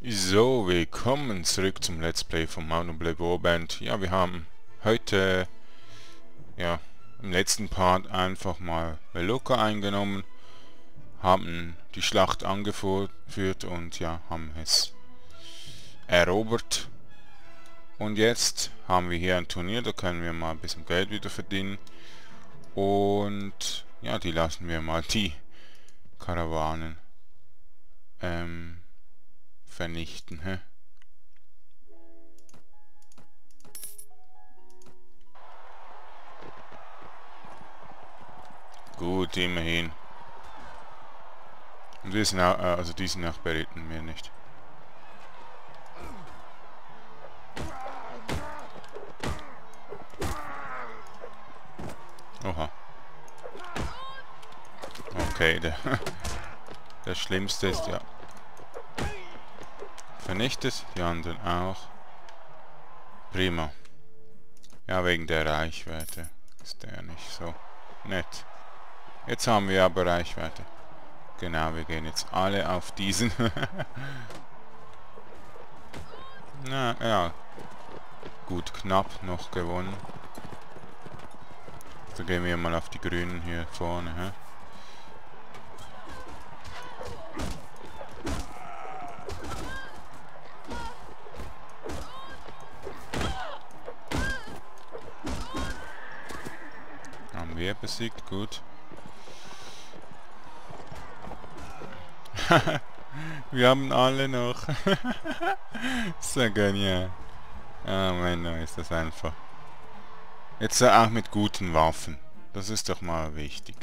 So, willkommen zurück zum Let's Play von Mount & Blade Warband. Ja, wir haben heute, ja, im letzten Part einfach mal Veluca eingenommen, haben die Schlacht angeführt und ja, haben es erobert. Und jetzt haben wir hier ein Turnier, da können wir mal ein bisschen Geld wieder verdienen. Und ja, die lassen wir mal, die Karawanen vernichten, hä? Gut, immerhin. Und diesen, also diesen Nacht beritten wir nicht. Oha. Okay, das Schlimmste ist ja vernichtet, die anderen auch. Prima. Ja, wegen der Reichweite ist der nicht so nett. Jetzt haben wir aber Reichweite. Genau, wir gehen jetzt alle auf diesen. Na ja, gut, knapp noch gewonnen. So, gehen wir mal auf die Grünen hier vorne. Hä? Besiegt, gut. Wir haben alle noch. So genial. Ah, mein Gott, ist das einfach. Jetzt auch mit guten Waffen. Das ist doch mal wichtig.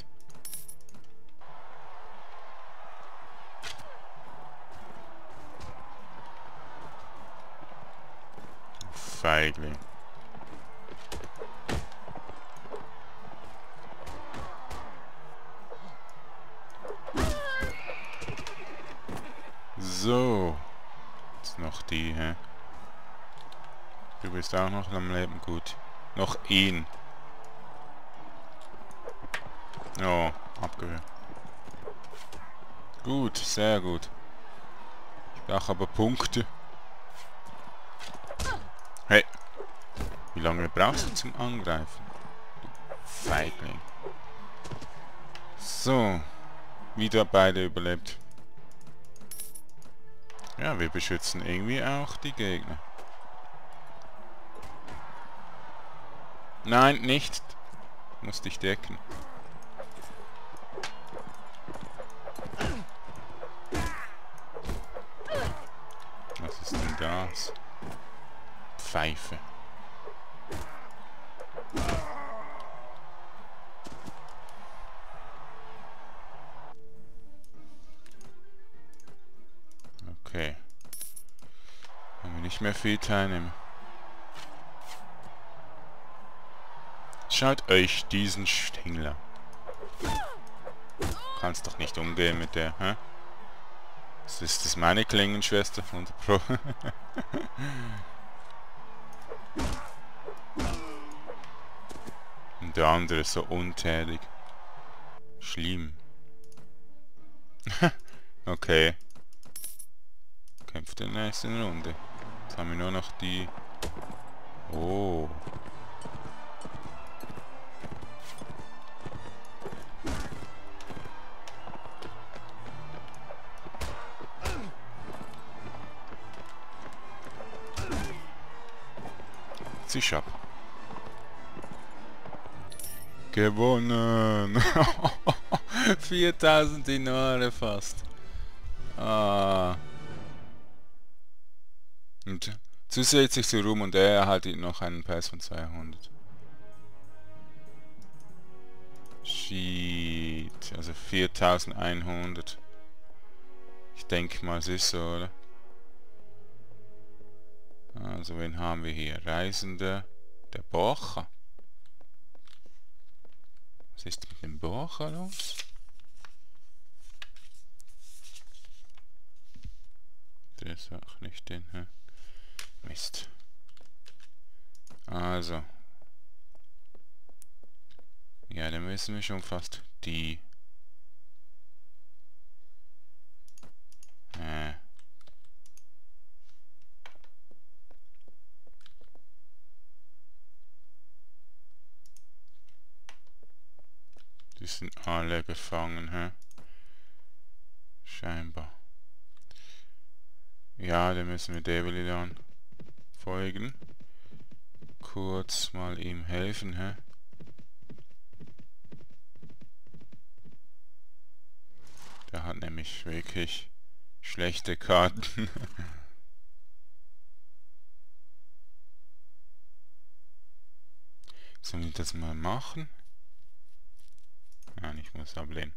Feigling. So, jetzt noch die, hä? Du bist auch noch am Leben, gut. Noch ihn. Oh, abgehört. Gut, sehr gut. Ich brauche aber Punkte. Hey, wie lange brauchst du zum Angreifen? Du Feigling. So, wieder beide überlebt. Ja, wir beschützen irgendwie auch die Gegner. Nein, nicht. Muss dich decken. Was ist denn das? Pfeife. Okay. Wenn wir nicht mehr viel teilnehmen. Schaut euch diesen Stängler. Kannst doch nicht umgehen mit der, hä? Ist das meine Klingenschwester von der Pro? Und der andere ist so untätig. Schlimm. Okay. Kämpft in der nächsten Runde. Jetzt haben wir nur noch die... Oh. Zisch ab. Gewonnen! 4000 Dinare fast. Ah. Und zusätzlich zu Ruhm und er erhaltet noch einen Preis von 200. Shit, also 4100. Ich denke mal, es ist so, oder? Also wen haben wir hier? Reisende, der Borcher. Was ist mit dem Borcher los? Der ist auch nicht den, hä? Mist. Also. Ja, dann müssen wir schon fast die... Die sind alle gefangen, hä? Scheinbar. Ja, dann müssen wir Davidian folgen. Kurz mal ihm helfen, hä? Der hat nämlich wirklich schlechte Karten. Soll ich das mal machen? Nein, ich muss ablehnen.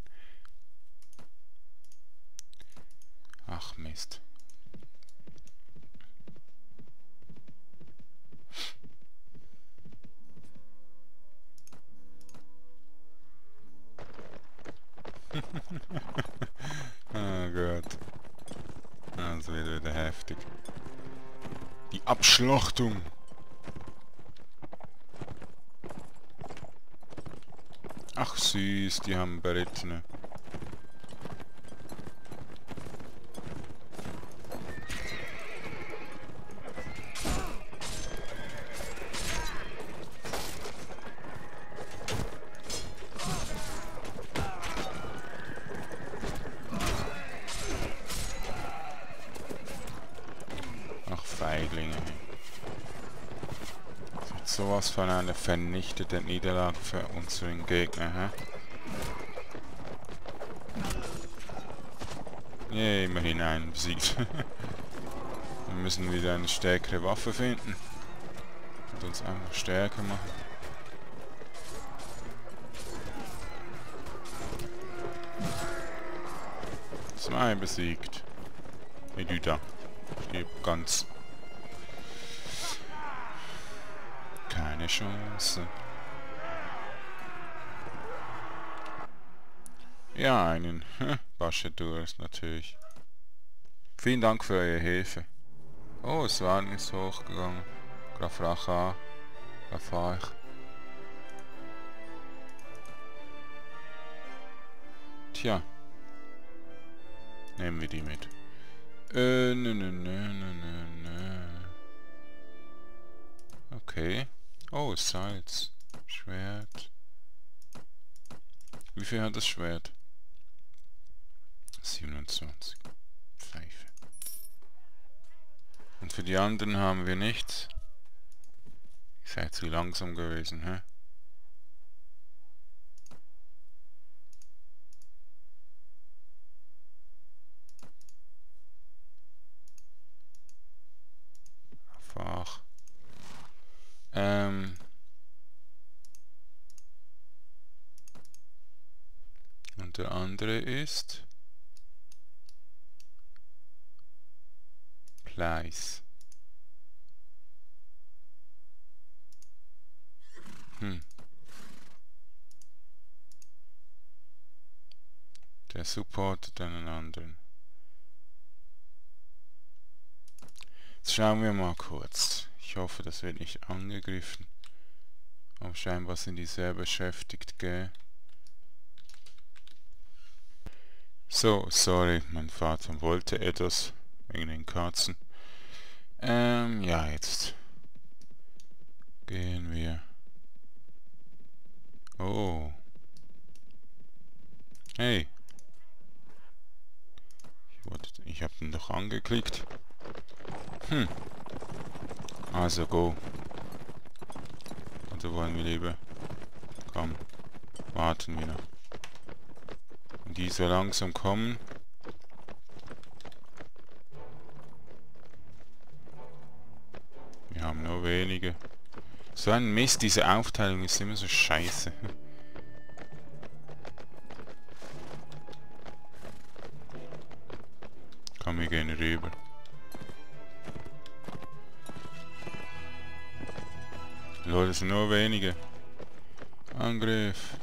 Ach Mist. Oh Gott. Das wird wieder heftig. Die Abschlachtung. Ach süß, die haben Beritten. Ach Feiglinge. Sowas von einer vernichteten Niederlage für unseren Gegner, hä? Yeah, immerhin einen besiegt. Wir müssen wieder eine stärkere Waffe finden. Und uns einfach stärker machen. Zwei besiegt. Edüda. Stirb ganz. Keine Chance. Ja, einen Baschedurs natürlich. Vielen Dank für eure Hilfe. Oh, es war nicht hochgegangen. Graf Racha, Raffach. Tja. Nehmen wir die mit. Nö. Okay. Oh, Salz. Schwert. Wie viel hat das Schwert? 27. Pfeife. Und für die anderen haben wir nichts. Ihr seid zu langsam gewesen, hä? Einfach. Und der andere ist Pleis. Der supportet einen anderen. Jetzt schauen wir mal kurz. Ich hoffe, das wird nicht angegriffen. Aber scheinbar sind die sehr beschäftigt, gell? So, sorry, mein Vater wollte etwas wegen den Katzen. Ja, jetzt gehen wir. Oh. Hey. Ich hab den doch angeklickt. Also go. Oder wollen wir lieber? Komm, warten wir noch. Und die so langsam kommen. Wir haben nur wenige. So ein Mist, diese Aufteilung ist immer so scheiße. Komm, wir gehen rüber. Leute, es sind nur wenige. Angriff.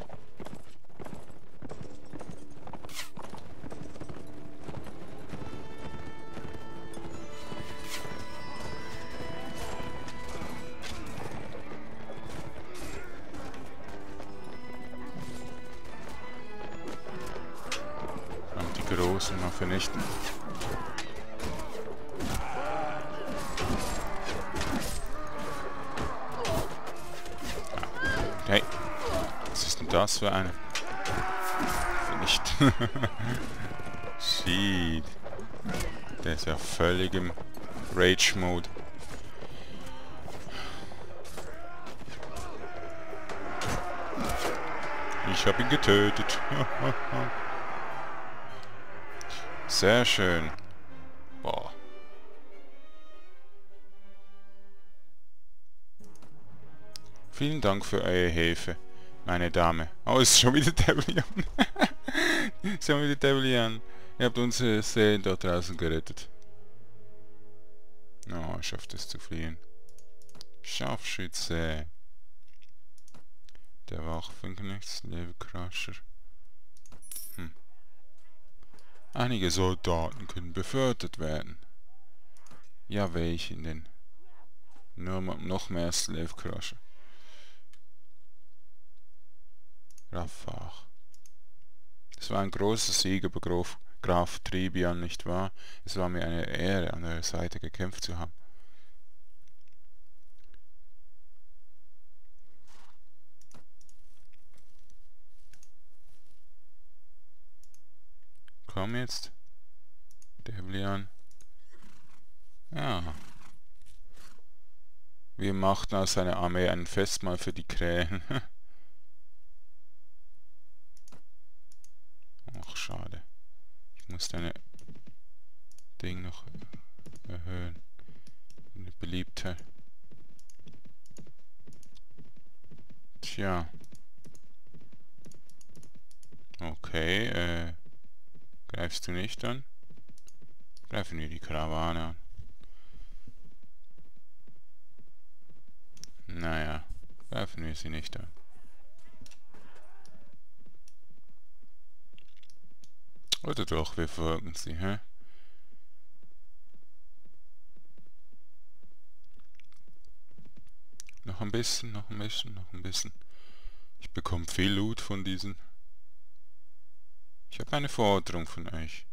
Und die Großen mal vernichten. Hey, was ist denn das für eine? nicht. Shit. Der ist ja völlig im Rage-Mode. Ich habe ihn getötet. Sehr schön. Boah. Vielen Dank für eure Hilfe, meine Dame. Oh, es ist schon wieder Davidian. Schon wieder Davidian. Ihr habt unsere Seelen dort draußen gerettet. Oh, schafft es zu fliehen. Scharfschütze. Der war auch von Knechts, Slave Crusher. Einige Soldaten können befördert werden. Ja, welchen denn? Nur noch mehr Slave Crusher. Raffach. Es war ein großer Sieg über Graf Tribian, nicht wahr? Es war mir eine Ehre, an eurer Seite gekämpft zu haben. Komm jetzt, Davidian. Ja. Wir machten aus seiner Armee ein Festmahl für die Krähen. Ach, schade. Ich muss deine Ding noch erhöhen. Eine Beliebtheit. Tja. Okay, greifst du nicht an? Greifen wir die Karawane an. Naja, greifen wir sie nicht an. Oder doch, wir folgen sie, hä? Noch ein bisschen, noch ein bisschen, noch ein bisschen. Ich bekomme viel Loot von diesen. Ich habe eine Forderung von euch.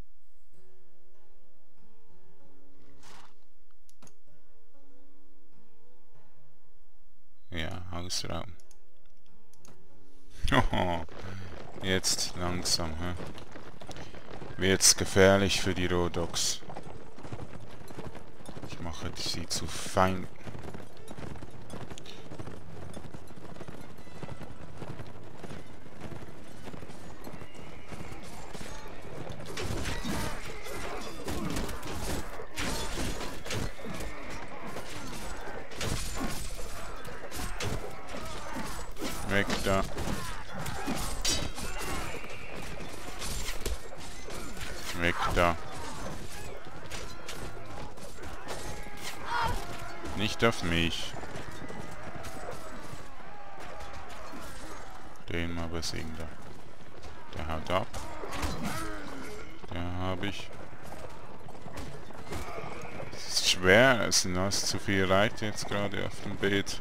Ja, Hausraum. Oh, jetzt langsam, hä? Wird's gefährlich für die Rhodoks. Ich mache sie zu Feinden. Weg da. Weg da. Nicht auf mich. Den mal besiegen da. Der haut ab. Der habe ich. Es ist schwer, es sind alles zu viel Reiter jetzt gerade auf dem Beet.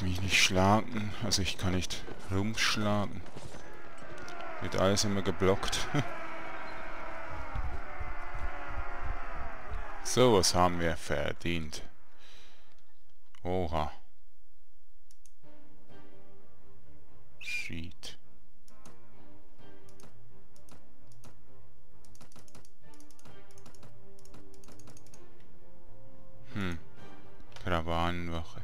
Mich nicht schlagen, also ich kann nicht rumschlagen. Wird alles immer geblockt. So, was haben wir verdient? Oha. Shit. Karawanenwache.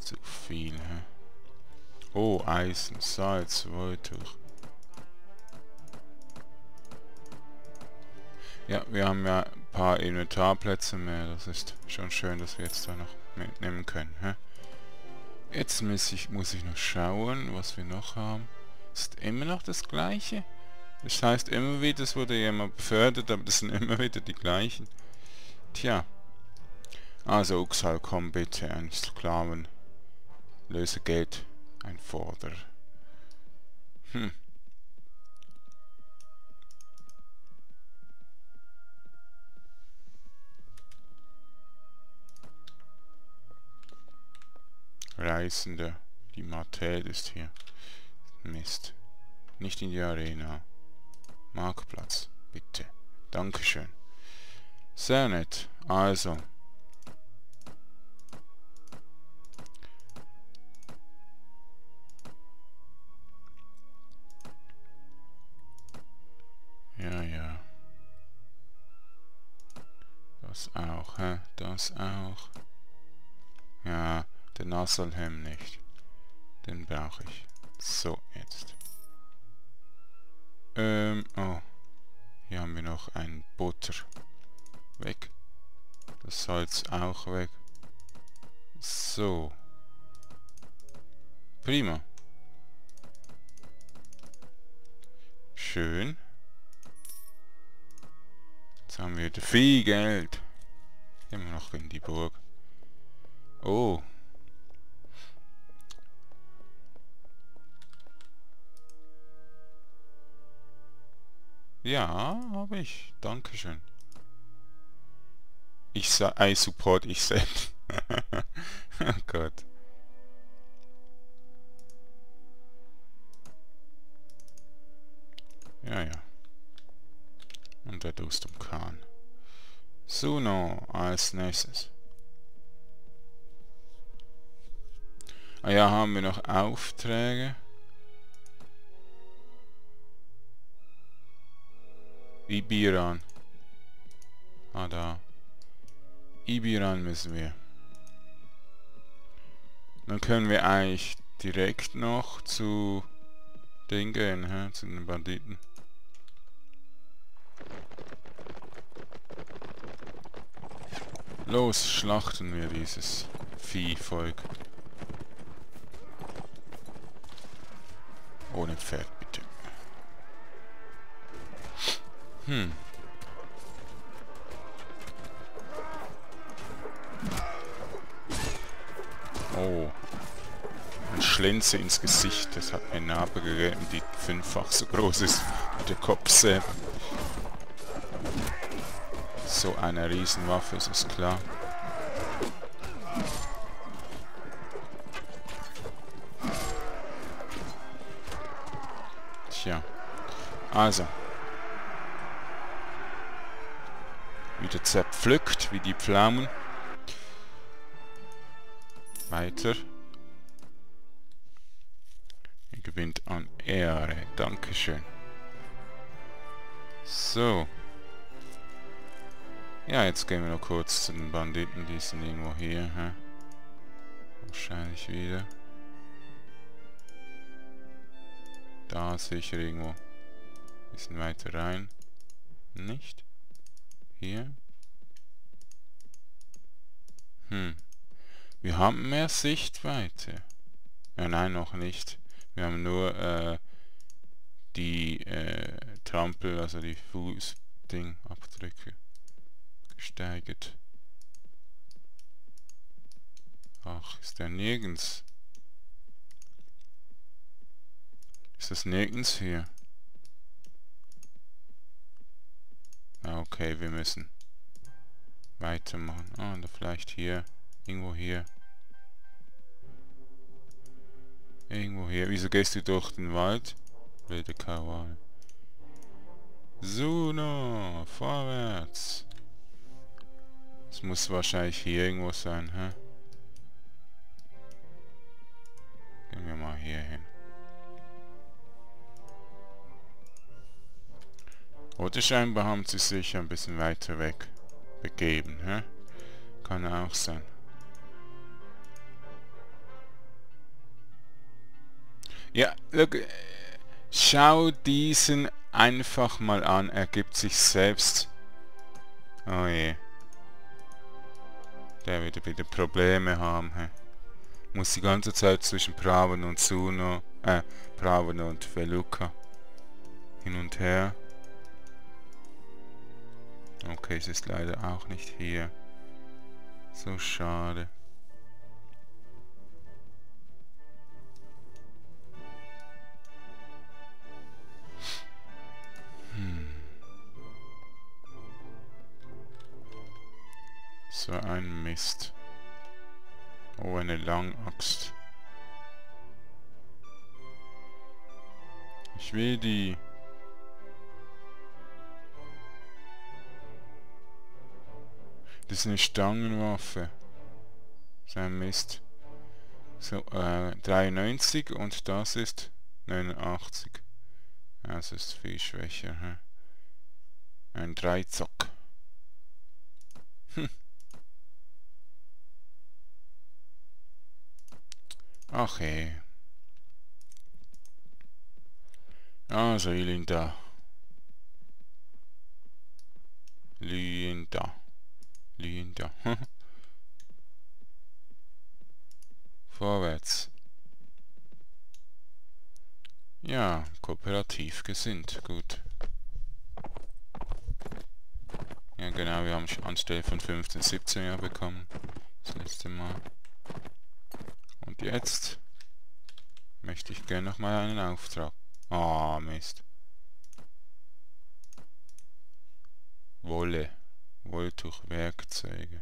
Zu viel, hä? Oh, Eisen, Salz, Wolltuch. Ja, wir haben ja ein paar Inventarplätze mehr. Das ist schon schön, dass wir jetzt da noch mitnehmen können, hä? Jetzt muss ich noch schauen, was wir noch haben. Ist immer noch das Gleiche? Das heißt immer wieder, es wurde ja immer befördert, aber das sind immer wieder die gleichen. Tja. Also Uxal, komm bitte, ein Sklaven. Lösegeld, ein Vorder. Reisende, die Martell ist hier. Mist. Nicht in die Arena. Marktplatz, bitte. Dankeschön. Sehr nett. Also. Das auch, hä? Das auch. Ja, den Nassalhelm nicht. Den brauche ich. So, jetzt. Oh. Hier haben wir noch ein Butter. Weg. Das Salz auch weg. So. Prima. Schön. Jetzt haben wir viel Geld. Immer noch in die Burg. Oh. Ja, habe ich. Dankeschön. I support ich selbst. Oh Gott. Ja, ja. Und der Durst um Kahn. Suno als nächstes. Ah ja, haben wir noch Aufträge. Ibiran. Ah, da. Ibiran müssen wir. Dann können wir eigentlich direkt noch zu den gehen, hä? Zu den Banditen. Los, schlachten wir dieses Viehvolk. Ohne Pferd, bitte. Hm. Oh. Ein Schlinze ins Gesicht. Das hat mir eine Narbe gegeben, die 5-fach so groß ist. Mit der Kopfsäge. So eine Riesenwaffe, ist es klar. Tja. Also. Wieder zerpflückt, wie die Pflaumen. Weiter. Ihr gewinnt an Ehre. Dankeschön. So. Ja, jetzt gehen wir noch kurz zu den Banditen. Die sind irgendwo hier. Hä? Wahrscheinlich wieder. Da sicher irgendwo. Ein bisschen weiter rein. Nicht? Hier? Hm. Wir haben mehr Sichtweite. Ja, nein, noch nicht. Wir haben nur die Trampel, also die Fußding-Abdrücke gesteigert. Ach, ist der nirgends? Ist das nirgends hier? Okay, wir müssen weitermachen. Ah, oder vielleicht hier. Irgendwo hier. Irgendwo hier. Wieso gehst du durch den Wald? Blöde Karawane. Suno! Vorwärts! Es muss wahrscheinlich hier irgendwo sein, hä? Gehen wir mal hier hin. Oder scheinbar haben sie sich ein bisschen weiter weg begeben, hä? Kann auch sein. Ja, look, schau diesen einfach mal an. Er gibt sich selbst. Oh je. Der wird wieder Probleme haben. He. Muss die ganze Zeit zwischen Braven und Suno, Braven und Veluca hin und her. Okay, es ist leider auch nicht hier. So schade. So ein Mist. Oh, eine Langaxt. Ich will die. Das ist eine Stangenwaffe. So ein Mist. So, 93 und das ist 89. Das ist viel schwächer. Hm? Ein Dreizack. Ach hey. Also, Linda. Vorwärts. Ja, kooperativ gesinnt. Gut. Ja, genau, wir haben anstelle von 15, 17 ja bekommen. Das letzte Mal. Und jetzt möchte ich gerne nochmal einen Auftrag. Ah, Mist. Wolle. Wolltuch, Werkzeuge.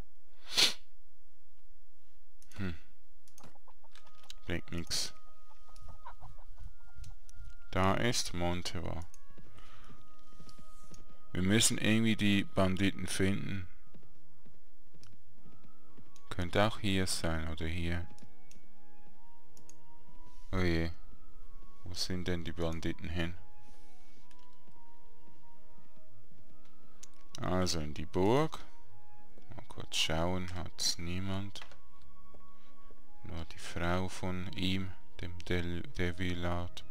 Bringt nix. Da ist Monteva. Wir müssen irgendwie die Banditen finden. Könnte auch hier sein, oder hier. Oh je. Wo sind denn die Banditen hin? Also in die Burg. Mal kurz schauen, hat's niemand. Nur die Frau von ihm, dem Devilat.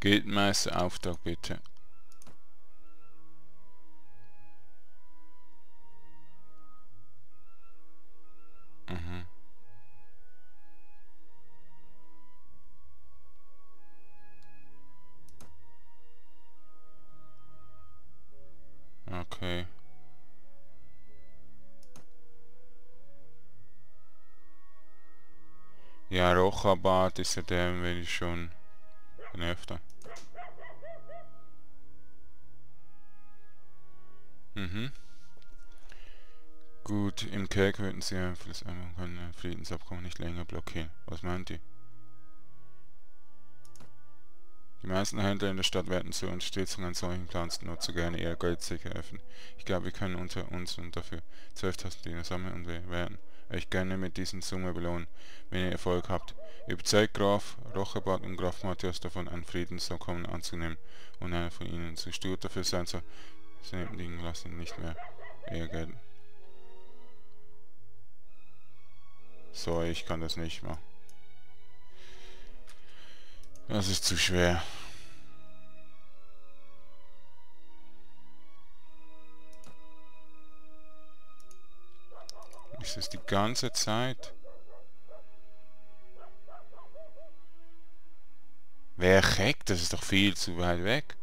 Geldmeister, Auftrag bitte. Okay. Ja, Rochebart ist ja der, wenn ich schon öfter. Gut, im Kerk würden sie ja ein Friedensabkommen nicht länger blockieren. Was meint ihr? Die meisten Händler in der Stadt werden zur Unterstützung an solchen Plans nur zu gerne ehrgeizig helfen. Ich glaube, wir können unter uns und dafür 12.000 Diener sammeln und wir werden euch gerne mit diesen Summe belohnen, wenn ihr Erfolg habt. Überzeugt Graf Rochebart und Graf Matthias davon, einen Friedensabkommen anzunehmen und einer von ihnen zu stur dafür sein soll, sie liegen lassen, nicht mehr ehrgeizen. So, ich kann das nicht machen. Das ist zu schwer. Ist es die ganze Zeit? Wer hackt? Das ist doch viel zu weit weg.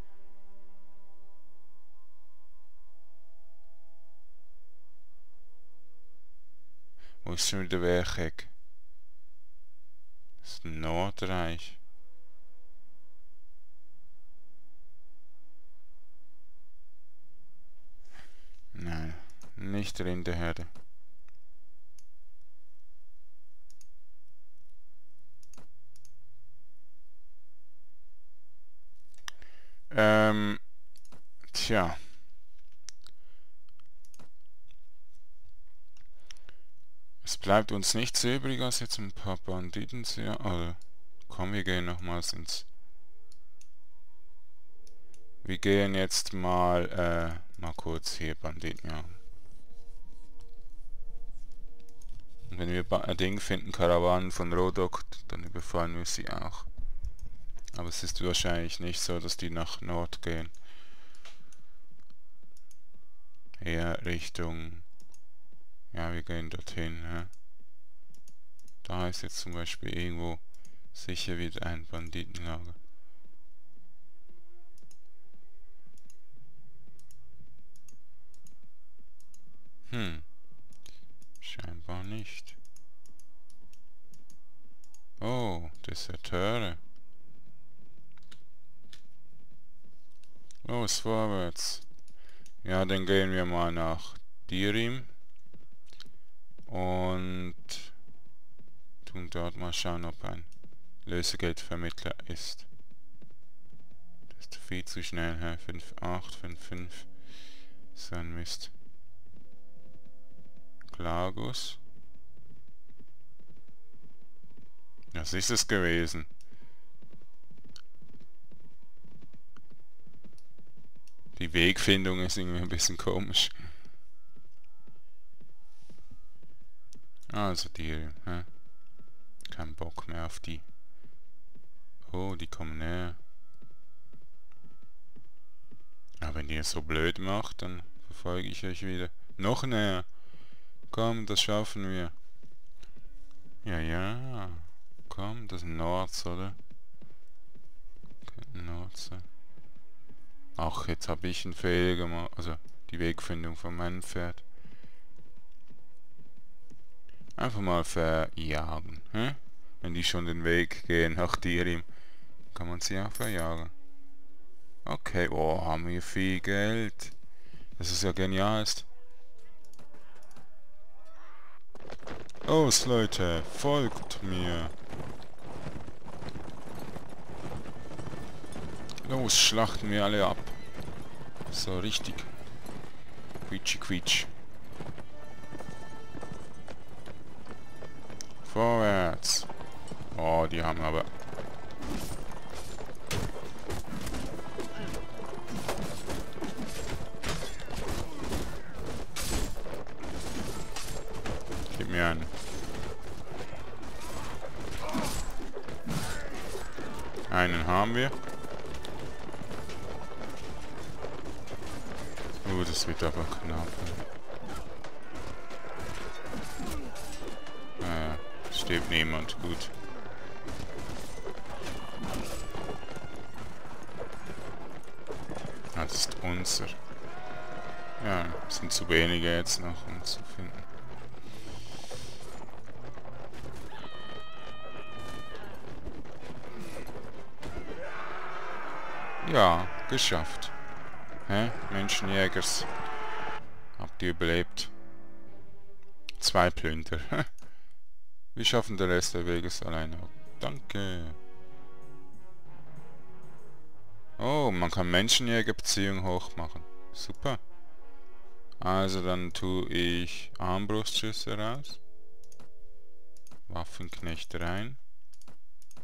Wo ist schon wieder wer hackt? Das ist Nordreich. Nein, nicht Rinderherde. Tja. Es bleibt uns nichts übrig, als jetzt ein paar Banditen zu... Oder komm, wir gehen nochmals ins... Wir gehen jetzt mal, mal kurz hier Banditen an. Und wenn wir ein Ding finden, Karawanen von Rhodoks, dann überfallen wir sie auch. Aber es ist wahrscheinlich nicht so, dass die nach Nord gehen. Eher Richtung... Ja, wir gehen dorthin, ne? Da ist jetzt zum Beispiel irgendwo sicher wieder ein Banditenlager. Scheinbar nicht. Oh, Deserteure. Los, vorwärts. Ja, dann gehen wir mal nach Dirim. Und tun dort mal schauen, ob ein Lösegeldvermittler ist. Das ist viel zu schnell, hä? 5,8, 5,5. So ein Mist. Lagus. Das ist es gewesen. Die Wegfindung ist irgendwie ein bisschen komisch. Also Dirim, hä? Kein Bock mehr auf die. Oh, die kommen näher. Aber wenn ihr es so blöd macht, dann verfolge ich euch wieder. Noch näher. Komm, das schaffen wir. Ja, ja. Komm, das ist Nords, oder? Nords. Ach, jetzt habe ich einen Fehler gemacht. Also, die Wegfindung von meinem Pferd. Einfach mal verjagen. Hä? Wenn die schon den Weg gehen nach Dirim, kann man sie auch verjagen. Okay, oh, haben wir viel Geld. Das ist ja genial. Los, Leute, folgt mir. Los, schlachten wir alle ab. So richtig. Quietschi, quietsch. Vorwärts. Oh, die haben aber... Gib mir einen. Einen haben wir. Oh, das wird aber knapp. Stirbt niemand, gut. Ah, das ist unser. Ja, sind zu wenige jetzt noch, um zu finden. Ja, geschafft. Hä? Menschenjägers. Habt ihr überlebt? 2 Plünder. Wir schaffen den Rest der Weges alleine. Danke. Oh, man kann Menschenjägerbeziehung hoch machen. Super. Also dann tue ich Armbrustschüsse raus. Waffenknecht rein.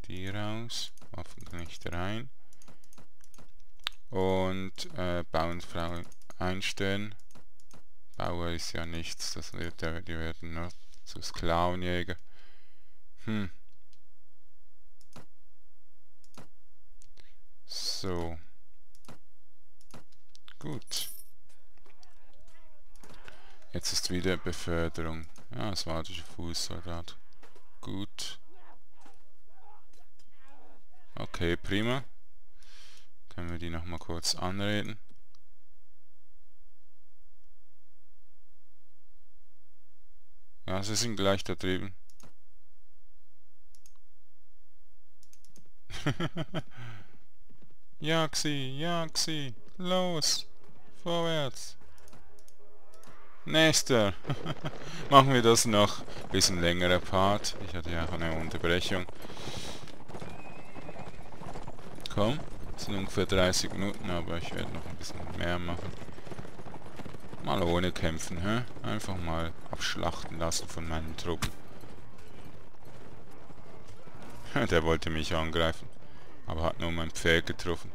Die raus. Waffenknecht rein. Und Bauernfrau einstellen. Bauer ist ja nichts, das wird, die werden nur zu Sklavenjäger. Hm. So. Gut. Jetzt ist wieder Beförderung. Ja, es war der Fußsoldat. Gut. Okay, prima. Können wir die nochmal kurz anreden? Ja, sie sind gleich da drüben. Jaxi, Jaxi, los, vorwärts. Nächster. Machen wir das noch. Bisschen längerer Part. Ich hatte ja auch eine Unterbrechung. Komm. Sind ungefähr 30 Minuten, aber ich werde noch ein bisschen mehr machen. Mal ohne kämpfen, hä? Einfach mal abschlachten lassen von meinen Truppen. Der wollte mich angreifen, aber hat nur mein Pferd getroffen.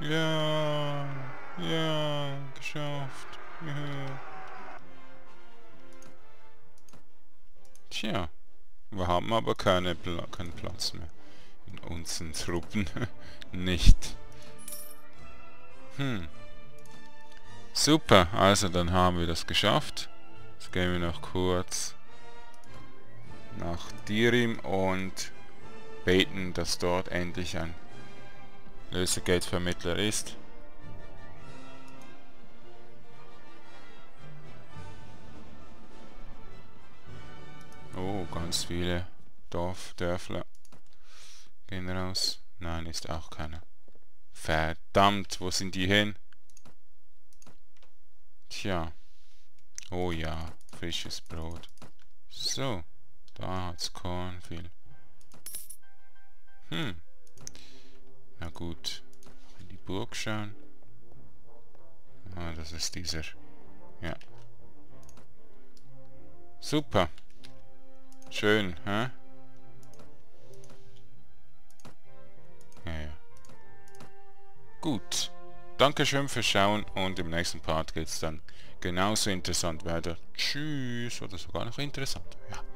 Ja, ja, geschafft. Ja. Tja, wir haben aber keinen Platz mehr in unseren Truppen. Nicht. Hm. Super, also dann haben wir das geschafft. Jetzt gehen wir noch kurz nach Dirim und beten, dass dort endlich ein Lösegeldvermittler ist. Oh, ganz viele Dörfler gehen raus. Nein, ist auch keiner. Verdammt, wo sind die hin? Tja. Oh ja, frisches Brot. So, da hat's Korn viel. Hm. Na gut, noch in die Burg schauen. Ah, das ist dieser. Ja. Super. Schön, hä? Gut, dankeschön fürs Schauen und im nächsten Part geht es dann genauso interessant weiter. Tschüss, oder sogar noch interessant. Ja.